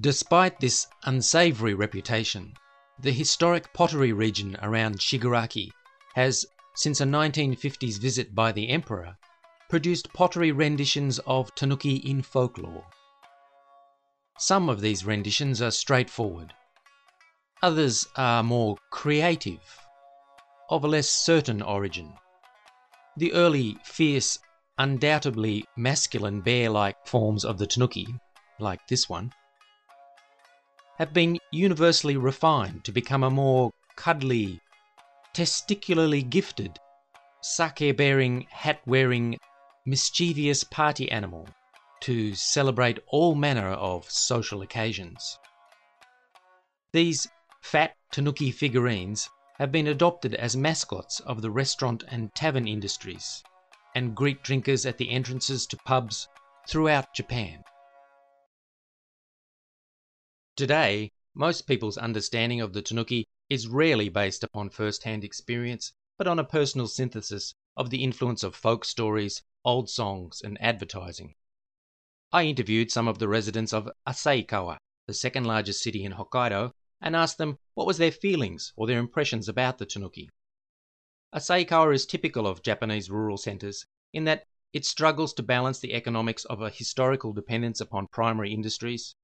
Despite this unsavory reputation, the historic pottery region around Shigaraki has, since a 1950s visit by the emperor, produced pottery renditions of tanuki in folklore. Some of these renditions are straightforward. Others are more creative, of a less certain origin. The early, fierce, undoubtedly masculine bear-like forms of the tanuki, like this one, have been universally refined to become a more cuddly, testicularly gifted, sake-bearing, hat-wearing, mischievous party animal to celebrate all manner of social occasions. These fat tanuki figurines have been adopted as mascots of the restaurant and tavern industries and greet drinkers at the entrances to pubs throughout Japan. Today, most people's understanding of the tanuki is rarely based upon first-hand experience, but on a personal synthesis of the influence of folk stories, old songs and advertising. I interviewed some of the residents of Asahikawa, the second largest city in Hokkaido, and asked them what was their feelings or their impressions about the tanuki. Asahikawa is typical of Japanese rural centres in that it struggles to balance the economics of a historical dependence upon primary industries,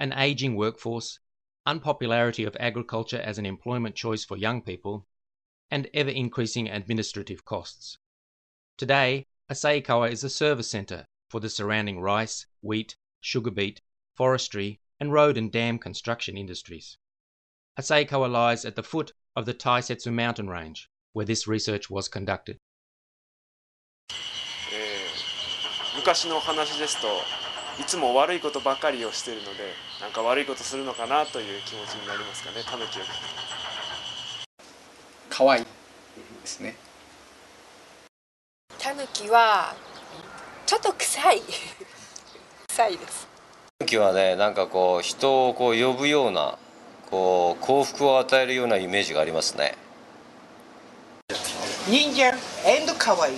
an ageing workforce, unpopularity of agriculture as an employment choice for young people, and ever-increasing administrative costs. Today, Asahikawa is a service centre for the surrounding rice, wheat, sugar beet, forestry, and road and dam construction industries. Asahikawa lies at the foot of the Taisetsu mountain range, where this research was conducted. いつも悪いことばかりをしているので、なんか悪いことするのかなという気持ちになりますかね、タヌキは。可愛いですね。タヌキはちょっと臭い。臭いです。タヌキはね、なんかこう人をこう呼ぶような、こう幸福を与えるようなイメージがありますね。人間、エンド可愛い。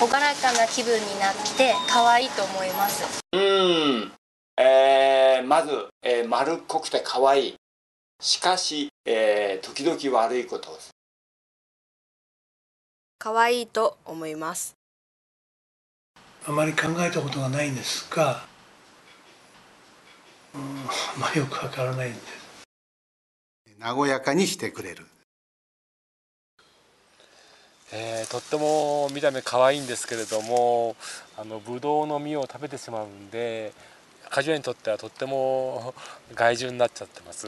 朗らかな気分になって可愛いと思います。まず、丸っこくて可愛い。しかし、時々悪いことをする。可愛いと思います。あまり考えたことがないんですが、まあよくわからないんです。和やかにしてくれる。 とっても見た目可愛いんですけれども、ブドウの実を食べてしまうんで、カジュアにとってはとっても害獣になっちゃってます。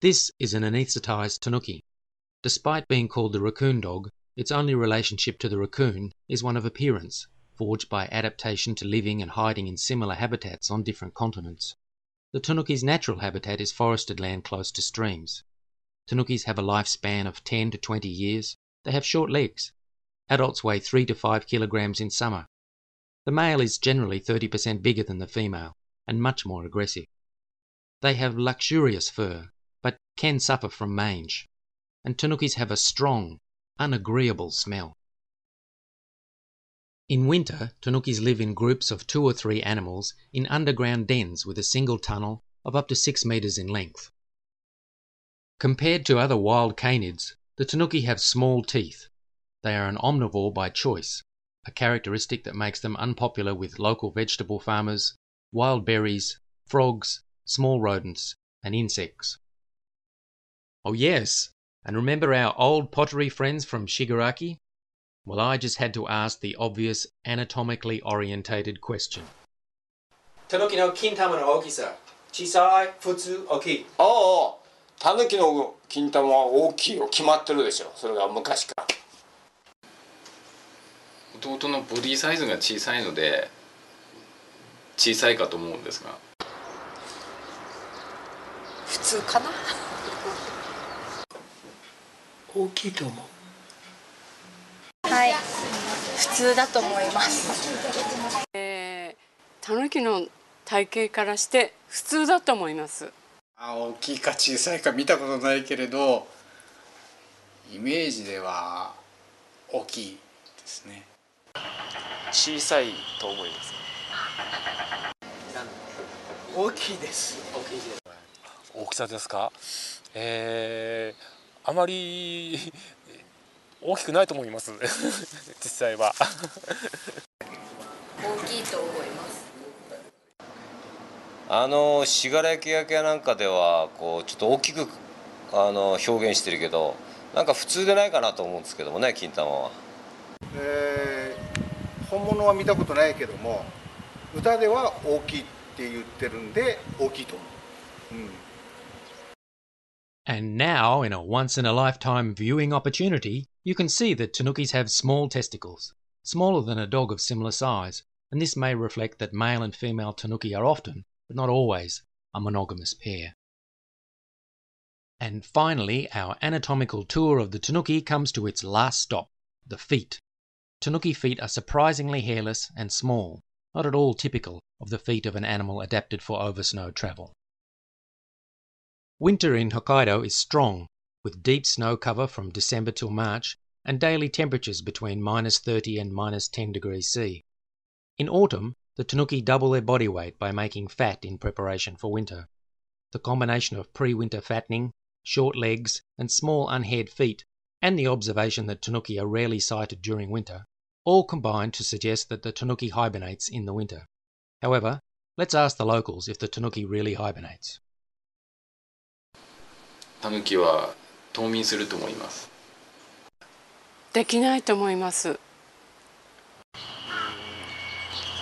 This is an anesthetized tanuki. Despite being called the raccoon dog, its only relationship to the raccoon is one of appearance, forged by adaptation to living and hiding in similar habitats on different continents. The tanuki's natural habitat is forested land close to streams. Tanukis have a lifespan of 10 to 20 years. They have short legs. Adults weigh 3 to 5 kilograms in summer. The male is generally 30% bigger than the female and much more aggressive. They have luxurious fur, but can suffer from mange. And tanukis have a strong, unagreeable smell. In winter, tanukis live in groups of 2 or 3 animals in underground dens with a single tunnel of up to 6 meters in length. Compared to other wild canids, the tanuki have small teeth. They are an omnivore by choice, a characteristic that makes them unpopular with local vegetable farmers, wild berries, frogs, small rodents, and insects. Oh yes, and remember our old pottery friends from Shigaraki? Well, I just had to ask the obvious anatomically orientated question. Tanuki no kintama no okisa, chisai, futsu, oki. Oh! タヌキの金玉は大きいよ、決まってるでしょ。それが昔から。弟のボディサイズが小さいので、小さいかと思うんですが。普通かな。大きいと思う。はい、普通だと思います。タヌキの体型からして普通だと思います。 大きいか小さいか見たことないけれど、イメージでは大きいですね。小さいと思います。大きいです。大きいです。大きさですか？あまり大きくないと思います。実際は。大きいと思います。信楽焼なんかではこうちょっと大きく表現してるけど、なんか普通でないかなと思うんですけどもね、金玉は。本物は見たことないけども、歌では大きいって言ってるんで大きいと思う。And now, in a once-in-a-lifetime viewing opportunity, you can see that tanukis have small testicles, smaller than a dog of similar size, and this may reflect that male and female tanuki are often, but not always, a monogamous pair. And finally, our anatomical tour of the tanuki comes to its last stop, the feet. Tanuki feet are surprisingly hairless and small, not at all typical of the feet of an animal adapted for over-snow travel. Winter in Hokkaido is strong, with deep snow cover from December till March, and daily temperatures between -30 and -10 degrees C. In autumn, the tanuki double their body weight by making fat in preparation for winter. The combination of pre-winter fattening, short legs and small unhaired feet, and the observation that tanuki are rarely sighted during winter, all combine to suggest that the tanuki hibernates in the winter. However, let's ask the locals if the tanuki really hibernates. Tanuki wa toumin suru to omoimasu. Dekinai to omoimasu.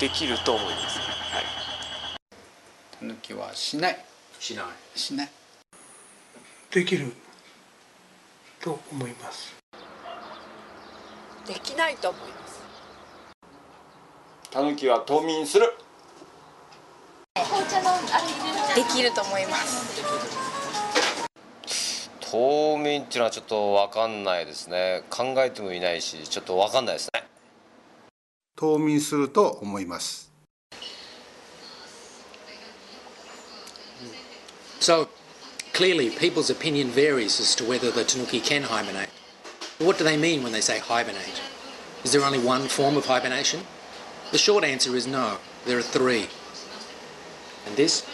Dekiru to omoimasu. Tanuki wa shinai. Shinai. Shinai. Dekiruと思います。できないと思います。タヌキは冬眠する。紅茶のあれできると思います。冬眠っていうのはちょっとわかんないですね。考えてもいないし、ちょっとわかんないですね。冬眠すると思います。So clearly, people's opinion varies as to whether the tanuki can hibernate. But what do they mean when they say hibernate? Is there only one form of hibernation? The short answer is no, there are three. And this?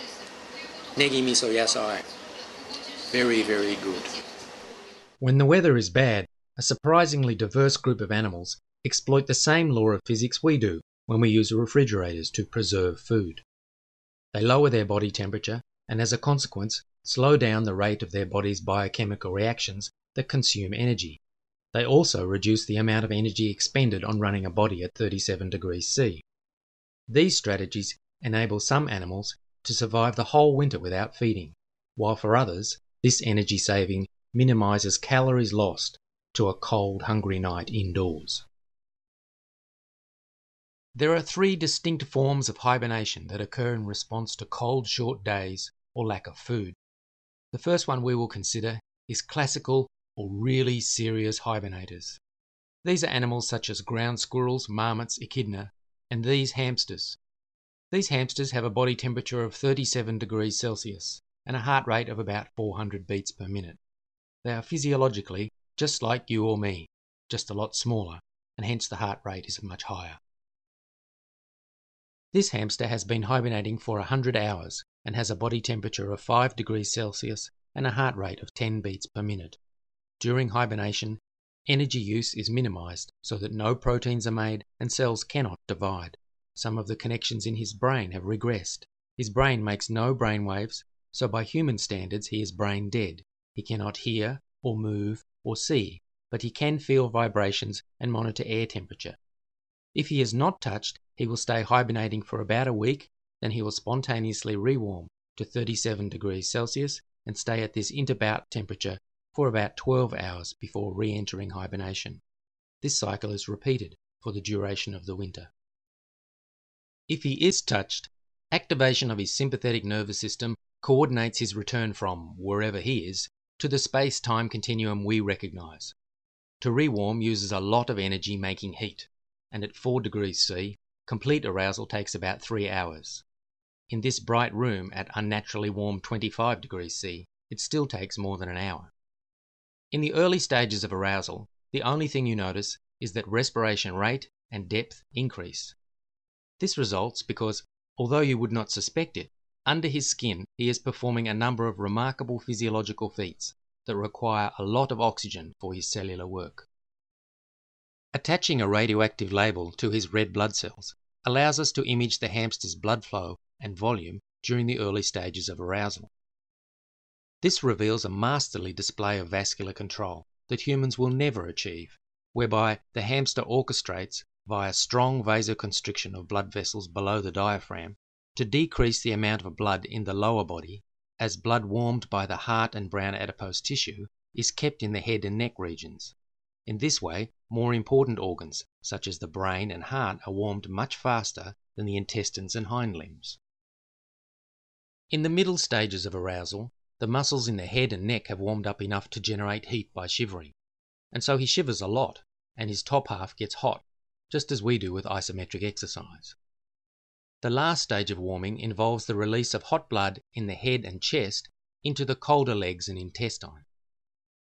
Negi miso yasai. Very, very good. When the weather is bad, a surprisingly diverse group of animals exploit the same law of physics we do when we use refrigerators to preserve food. They lower their body temperature and, as a consequence, slow down the rate of their body's biochemical reactions that consume energy. They also reduce the amount of energy expended on running a body at 37 degrees C. These strategies enable some animals to survive the whole winter without feeding, while for others, this energy saving minimises calories lost to a cold, hungry night indoors. There are three distinct forms of hibernation that occur in response to cold, short days or lack of food. The first one we will consider is classical or really serious hibernators. These are animals such as ground squirrels, marmots, echidna, and these hamsters. These hamsters have a body temperature of 37 degrees Celsius and a heart rate of about 400 beats per minute. They are physiologically just like you or me, just a lot smaller, and hence the heart rate is much higher. This hamster has been hibernating for 100 hours and has a body temperature of 5 degrees Celsius and a heart rate of 10 beats per minute. During hibernation, energy use is minimised so that no proteins are made and cells cannot divide. Some of the connections in his brain have regressed. His brain makes no brain waves, so by human standards he is brain dead. He cannot hear or move or see, but he can feel vibrations and monitor air temperature. If he is not touched, he will stay hibernating for about a week, then he will spontaneously rewarm to 37 degrees Celsius and stay at this interbout temperature for about 12 hours before re-entering hibernation. This cycle is repeated for the duration of the winter. If he is touched, activation of his sympathetic nervous system coordinates his return from wherever he is to the space-time continuum we recognise. To rewarm uses a lot of energy making heat, and at 4 degrees C, complete arousal takes about 3 hours. In this bright room at unnaturally warm 25 degrees C, it still takes more than an hour. In the early stages of arousal, the only thing you notice is that respiration rate and depth increase. This results because, although you would not suspect it, under his skin he is performing a number of remarkable physiological feats that require a lot of oxygen for his cellular work. Attaching a radioactive label to his red blood cells allows us to image the hamster's blood flow and volume during the early stages of arousal. This reveals a masterly display of vascular control that humans will never achieve, whereby the hamster orchestrates, via strong vasoconstriction of blood vessels below the diaphragm, to decrease the amount of blood in the lower body, as blood warmed by the heart and brown adipose tissue is kept in the head and neck regions. In this way, more important organs, such as the brain and heart, are warmed much faster than the intestines and hind limbs. In the middle stages of arousal, the muscles in the head and neck have warmed up enough to generate heat by shivering, and so he shivers a lot, and his top half gets hot, just as we do with isometric exercise. The last stage of warming involves the release of hot blood in the head and chest into the colder legs and intestine.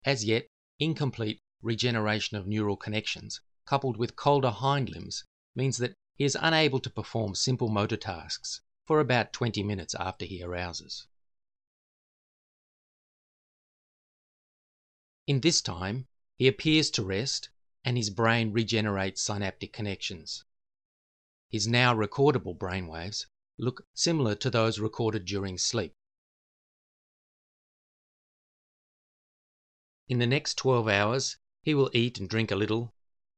As yet, incomplete regeneration of neural connections, coupled with colder hind limbs, means that he is unable to perform simple motor tasks for about 20 minutes after he arouses. In this time, he appears to rest and his brain regenerates synaptic connections. His now recordable brainwaves look similar to those recorded during sleep. In the next 12 hours, he will eat and drink a little,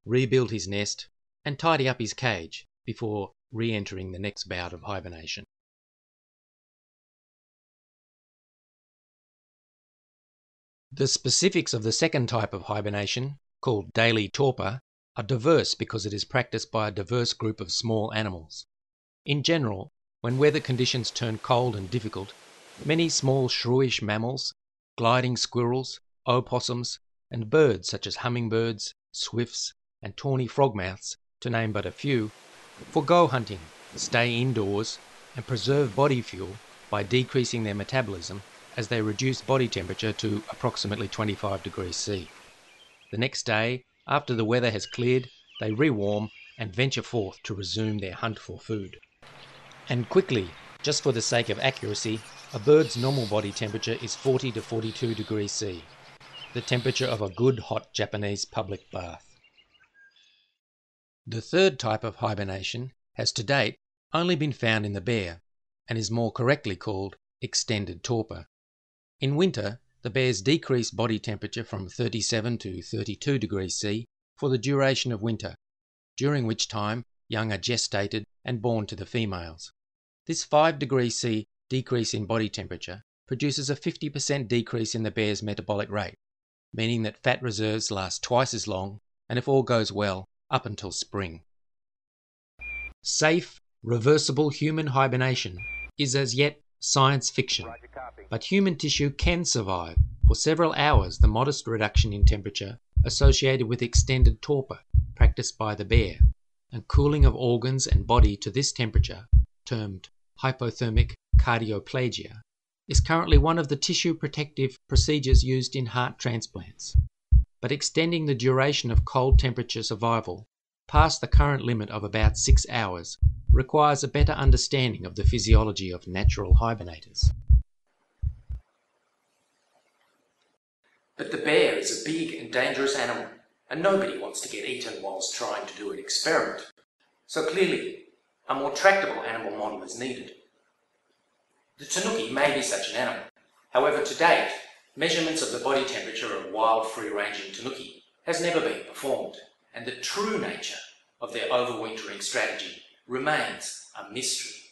rebuild his nest, and tidy up his cage before re-entering the next bout of hibernation. The specifics of the second type of hibernation, called daily torpor, are diverse because it is practiced by a diverse group of small animals. In general, when weather conditions turn cold and difficult, many small shrewish mammals, gliding squirrels, opossums, and birds such as hummingbirds, swifts, and tawny frogmouths, to name but a few, forego hunting, stay indoors, and preserve body fuel by decreasing their metabolism as they reduce body temperature to approximately 25 degrees C. The next day, after the weather has cleared, they rewarm and venture forth to resume their hunt for food. And quickly, just for the sake of accuracy, a bird's normal body temperature is 40 to 42 degrees C, the temperature of a good hot Japanese public bath. The third type of hibernation has to date only been found in the bear, and is more correctly called extended torpor. In winter, the bears decrease body temperature from 37 to 32 degrees C for the duration of winter, during which time young are gestated and born to the females. This 5 degrees C decrease in body temperature produces a 50% decrease in the bear's metabolic rate, meaning that fat reserves last twice as long and, if all goes well, up until spring. Safe, reversible human hibernation is as yet science fiction, but human tissue can survive for several hours the modest reduction in temperature associated with extended torpor practiced by the bear, and cooling of organs and body to this temperature, termed hypothermic cardioplegia, is currently one of the tissue protective procedures used in heart transplants. But extending the duration of cold temperature survival past the current limit of about 6 hours requires a better understanding of the physiology of natural hibernators. But the bear is a big and dangerous animal, and nobody wants to get eaten whilst trying to do an experiment. So clearly, a more tractable animal model is needed. The tanuki may be such an animal. However, to date, measurements of the body temperature of wild free-ranging tanuki has never been performed, and the true nature of their overwintering strategy remains a mystery.